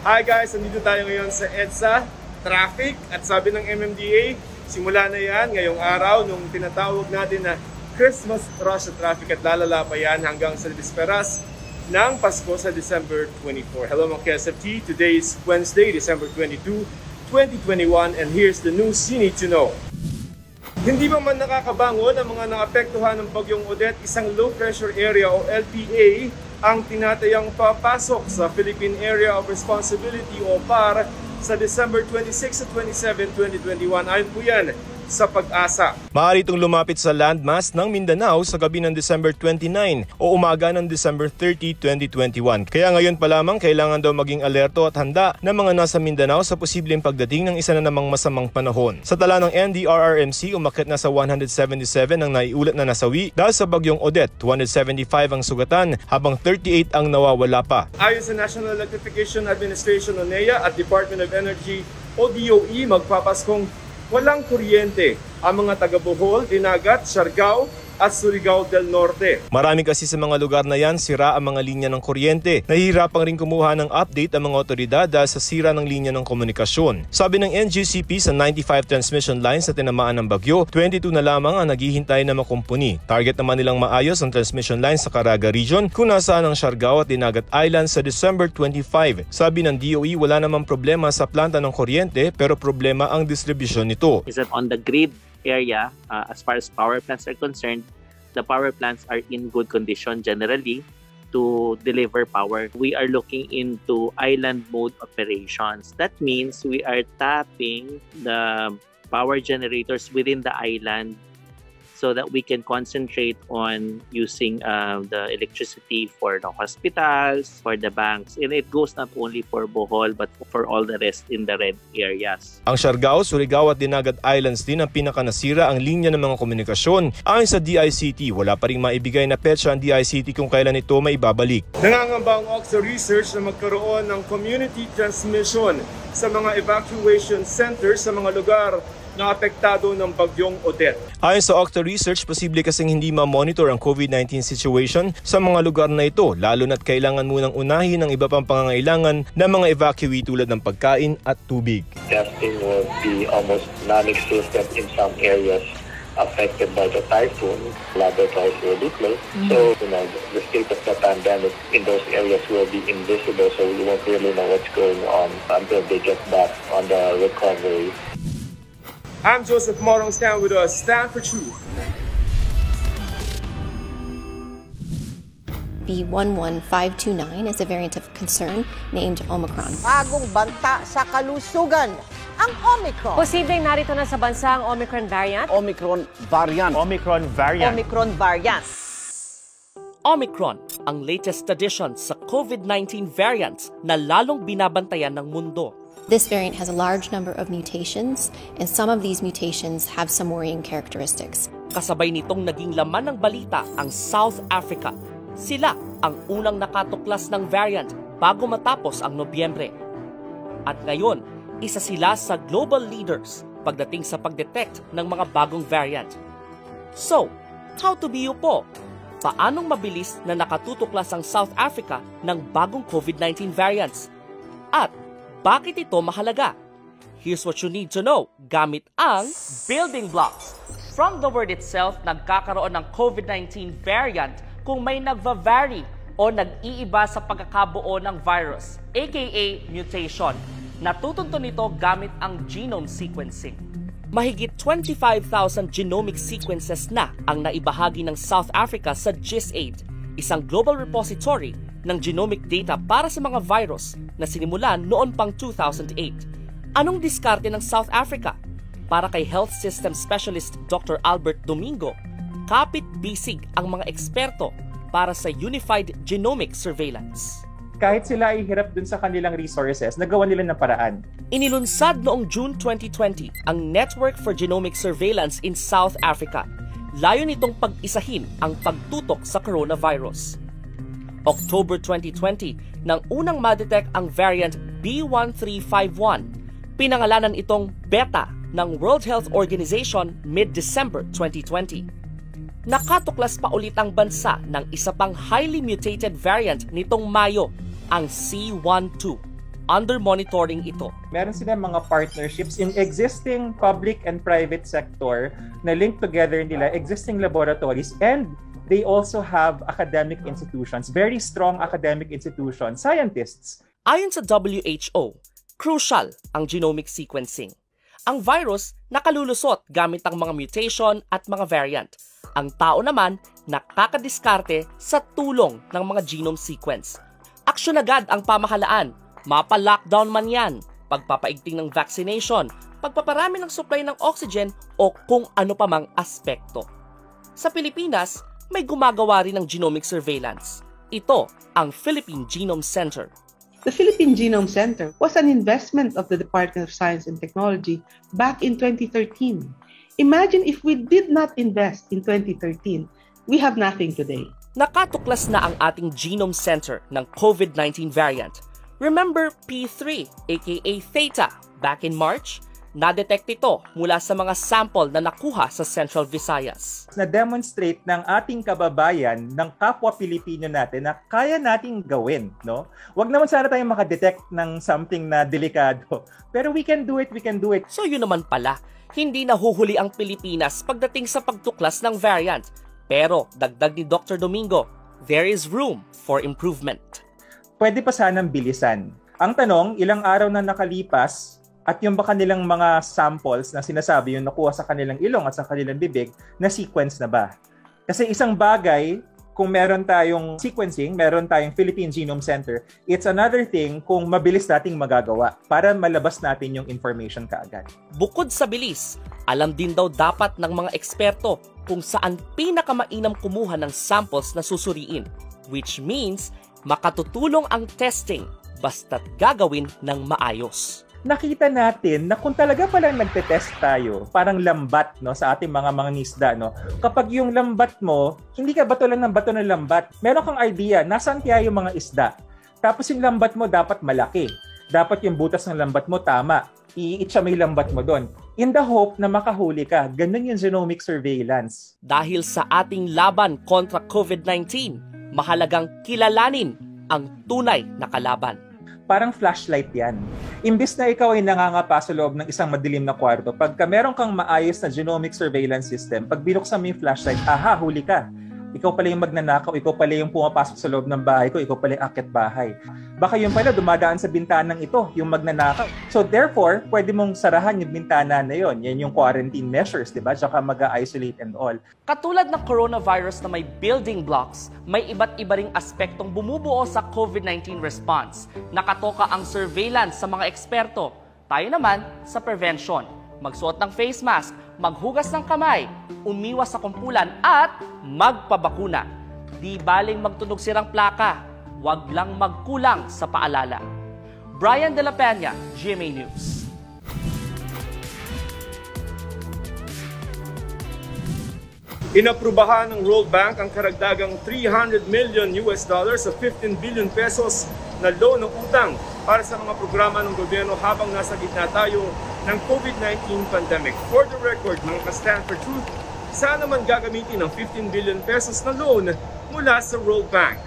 Hi guys! Nandito tayo ngayon sa EDSA Traffic at sabi ng MMDA, simula na yan ngayong araw nung tinatawag natin na Christmas Rush sa Traffic at lalala pa yan hanggang sa disperas ng Pasko sa December 24. Hello mga KSFT! Today is Wednesday, December 22, 2021 and here's the news you need to know. Hindi pa man nakakabangon ang mga naapektuhan ng Bagyong Odette, isang low pressure area o LPA ang tinatayang papasok sa Philippine Area of Responsibility o PAR sa December 26 at 27, 2021. Ayon po yan sa pag-asa. Maaari itong lumapit sa landmass ng Mindanao sa gabi ng December 29 o umaga ng December 30, 2021. Kaya ngayon pa lamang kailangan daw maging alerto at handa ng mga nasa Mindanao sa posibleng pagdating ng isa na namang masamang panahon. Sa tala ng NDRRMC, umakyat na sa 177 ang naiulat na nasawi dahil sa Bagyong Odette, 275 ang sugatan habang 38 ang nawawala pa. Ayon sa National Electrification Administration o NEA at Department of Energy o DOE, magpapaskong walang kuryente ang mga taga Bohol, Dinagat, Siargao at Surigao del Norte. Marami kasi sa mga lugar na yan, sira ang mga linya ng kuryente. Nahihirapan rin kumuha ng update ang mga otoridad dahil sa sira ng linya ng komunikasyon. Sabi ng NGCP, sa 95 transmission lines na tinamaan ng bagyo, 22 na lamang ang naghihintay na makumpuni. Target naman nilang maayos ang transmission lines sa Caraga region kung nasaan ang Siargao at Dinagat Islands sa December 25. Sabi ng DOE, wala namang problema sa planta ng kuryente pero problema ang distribusyon nito. Is that on the grid area, as far as power plants are concerned, the power plants are in good condition generally to deliver power. We are looking into island mode operations. That means we are tapping the power generators within the island so that we can concentrate on using the electricity for the hospitals, for the banks. And it goes not only for Bohol but for all the rest in the red areas. Ang Siargao, Surigao at Dinagat Islands din ang pinakanasira ang linya ng mga komunikasyon. Ayon sa DICT, wala pa rin maibigay na petsa ang DICT kung kailan ito maibabalik. Nangangamba ang OCTA Research na magkaroon ng community transmission sa mga evacuation centers sa mga lugar na apektado ng Bagyong Odette. Ayon sa OCTA Research, posible kasing hindi ma-monitor ang COVID-19 situation sa mga lugar na ito, lalo na't kailangan munang unahin ang iba pang pangangailangan ng mga evacuee tulad ng pagkain at tubig. Testing will be almost non-existent in some areas affected by the typhoon. Laboratories will be closed. So, the state of the pandemic in those areas will be invisible, so we won't really know what's going on until they get back on the recovery. I'm Joseph Morong, stand with us, Stand for Truth. B-1-1-5-2-9 is a variant of concern named Omicron. Bagong banta sa kalusugan, ang Omicron. Posibleng narito na sa bansa ang Omicron variant. Omicron variant. Omicron variant. Omicron variant. Omicron, ang latest addition sa COVID-19 variants na lalong binabantayan ng mundo. This variant has a large number of mutations, and some of these mutations have some worrying characteristics. Kasabay nitong naging laman ng balita ang South Africa. Sila ang unang nakatuklas ng variant bago matapos ang Nobyembre. At ngayon, isa sila sa global leaders pagdating sa pagdetect ng mga bagong variant. So, how to be you po? Paanong mabilis na nakatutuklas ang South Africa ng bagong COVID-19 variants? At bakit ito mahalaga? Here's what you need to know gamit ang building blocks. From the word itself, nagkakaroon ng COVID-19 variant kung may nagvavary o nag-iiba sa pagkakabuo ng virus, aka mutation. Natutunto nito gamit ang genome sequencing. Mahigit 25,000 genomic sequences na ang naibahagi ng South Africa sa GISAID, isang global repository ng genomic data para sa mga virus na sinimulan noon pang 2008. Anong diskarte ng South Africa? Para kay Health System Specialist Dr. Albert Domingo, kapit-bisig ang mga eksperto para sa Unified Genomic Surveillance. Kahit sila ay hirap dun sa kanilang resources, nagawa nila ng paraan. Inilunsad noong June 2020 ang Network for Genomic Surveillance in South Africa. Layo nitong pag-isahin ang pagtutok sa coronavirus. October 2020 nang unang ma-detect ang variant B1351. Pinangalanan itong Beta ng World Health Organization mid-December 2020. Nakatuklas pa ulit ang bansa ng isa pang highly mutated variant nitong Mayo, ang C12. under monitoring ito. Meron silang mga partnerships in existing public and private sector na link together nila existing laboratories, and they also have academic institutions, very strong academic institutions, scientists. Ayon sa WHO, crucial ang genomic sequencing. Ang virus nakalulusot gamit ang mga mutation at mga variant. Ang tao naman nakakadiskarte sa tulong ng mga genome sequence. Aksyon agad ang pamahalaan, mapa-lockdown man yan, pagpapaigting ng vaccination, pagpaparami ng supply ng oxygen o kung ano pa mang aspekto. Sa Pilipinas, may gumagawa rin ng genomic surveillance. Ito ang Philippine Genome Center. The Philippine Genome Center was an investment of the Department of Science and Technology back in 2013. Imagine if we did not invest in 2013, we have nothing today. Nakatuklas na ang ating Genome Center ng COVID-19 variant. Remember P3 aka Theta back in March? Na-detect ito mula sa mga sample na nakuha sa Central Visayas. Na-demonstrate ng ating kababayan, ng kapwa Pilipino natin na kaya nating gawin, no? Wag naman sana tayong makadetect ng something na delikado, pero we can do it, we can do it. So yun naman pala, hindi nahuhuli ang Pilipinas pagdating sa pagtuklas ng variant. Pero dagdag ni Dr. Domingo, there is room for improvement. Pwede pa sanang bilisan. Ang tanong, ilang araw na nakalipas at yung ba kanilang mga samples na sinasabi yung nakuha sa kanilang ilong at sa kanilang bibig, na sequence na ba? Kasi isang bagay, kung meron tayong sequencing, meron tayong Philippine Genome Center, it's another thing kung mabilis nating magagawa para malabas natin yung information kaagad. Bukod sa bilis, alam din daw dapat ng mga eksperto kung saan pinakamainam kumuha ng samples na susuriin, which means makatutulong ang testing basta't gagawin ng maayos. Nakita natin na kung talaga palang nagtetest tayo, parang lambat, no, sa ating mga mangingisda, no? Kapag yung lambat mo, hindi ka bato lang ng bato ng lambat. Meron kang idea, nasaan kaya yung mga isda? Tapos yung lambat mo dapat malaki. Dapat yung butas ng lambat mo tama. Iiit siya may lambat mo doon. In the hope na makahuli ka, ganun yung genomic surveillance. Dahil sa ating laban kontra COVID-19, mahalagang kilalanin ang tunay na kalaban. Parang flashlight yan. Imbis na ikaw ay nangangapa sa loob ng isang madilim na kwarto, pagka meron kang maayos na genomic surveillance system, pag binuksan mo yung flashlight, aha, huli ka. Ikaw pala yung magnanakaw, ikaw pala yung pumapasok sa loob ng bahay ko, ikaw pala yung akit bahay. Baka yung pala dumadaan sa bintanang ito, yung magnanakaw. So therefore, pwede mong sarahan yung bintana na yon. Yan yung quarantine measures, diba? Tsaka mag-isolate and all. Katulad ng coronavirus na may building blocks, may iba't iba ring aspektong bumubuo sa COVID-19 response. Nakatoka ang surveillance sa mga eksperto. Tayo naman sa prevention. Magsuot ng face mask, maghugas ng kamay, umiwas sa kumpulan at magpabakuna. Di baling magtunog sirang plaka, wag lang magkulang sa paalala. Brian De La Peña, GMA News. Inaprubahan ng World Bank ang karagdagang $300 million sa 15 billion pesos na loan ng utang para sa mga programa ng gobyerno habang nasa gitna tayo ng COVID-19 pandemic. For the record, mga ka-Stand for Truth, saan naman gagamitin ang 15 billion pesos na loan mula sa World Bank?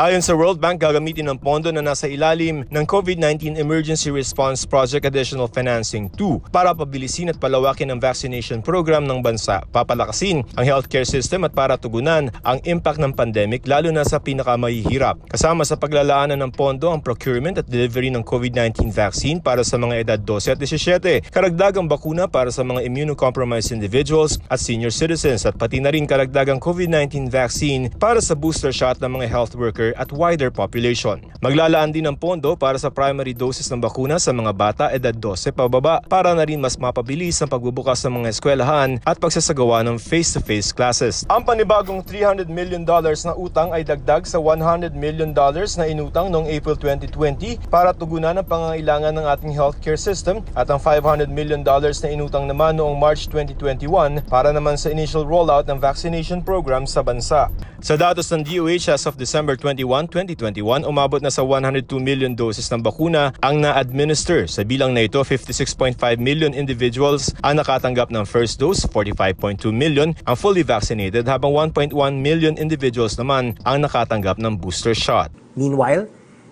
Ayon sa World Bank, gagamitin ang pondo na nasa ilalim ng COVID-19 Emergency Response Project Additional Financing 2 para pabilisin at palawakin ang vaccination program ng bansa, papalakasin ang healthcare system at para tugunan ang impact ng pandemic lalo na sa pinakamahihirap. Kasama sa paglalaanan ng pondo ang procurement at delivery ng COVID-19 vaccine para sa mga edad 12 at 17, karagdagang bakuna para sa mga immunocompromised individuals at senior citizens at pati na rin karagdagang COVID-19 vaccine para sa booster shot ng mga health workers at wider population. Maglalaan din ang pondo para sa primary doses ng bakuna sa mga bata edad 12 pababa para na rin mas mapabilis ang pagbubukas ng mga eskwelahan at pagsasagawa ng face-to-face classes. Ang panibagong $300 million na utang ay dagdag sa $100 million na inutang noong April 2020 para tugunan ang pangangailangan ng ating healthcare system at ang $500 million na inutang naman noong March 2021 para naman sa initial rollout ng vaccination program sa bansa. Sa datos ng DOH as of December 21, 2021, umabot na sa 102 million doses ng bakuna ang na-administer. Sa bilang na ito, 56.5 million individuals ang nakatanggap ng first dose, 45.2 million ang fully vaccinated habang 1.1 million individuals naman ang nakatanggap ng booster shot. Meanwhile,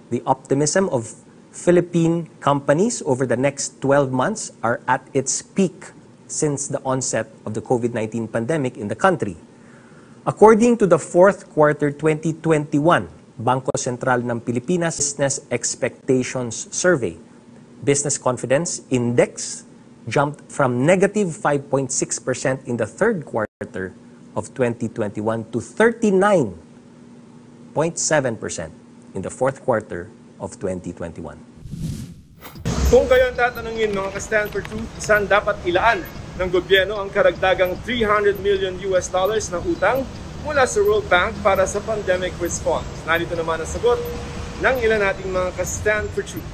the optimism of Philippine companies over the next 12 months are at its peak since the onset of the COVID-19 pandemic in the country. According to the fourth quarter 2021 Banco Central ng Pilipinas Business Expectations Survey, business confidence index jumped from negative 5.6% in the third quarter of 2021 to 39.7% in the fourth quarter of 2021. Kung kayo ang tatanungin mga ka-Stand for Truth, saan dapat ilaan ng gobyerno ang karagdagang $300 million na utang mula sa World Bank para sa pandemic response? Narito naman ang sagot ng ilan nating mga ka-Stand for Truth.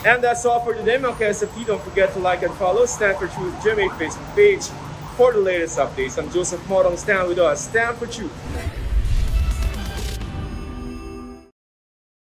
And that's all for today, mga KSFT. Don't forget to like and follow Stand for Truth GMA Facebook page for the latest updates. I'm Joseph Morong. Stand with us. Stand for Truth.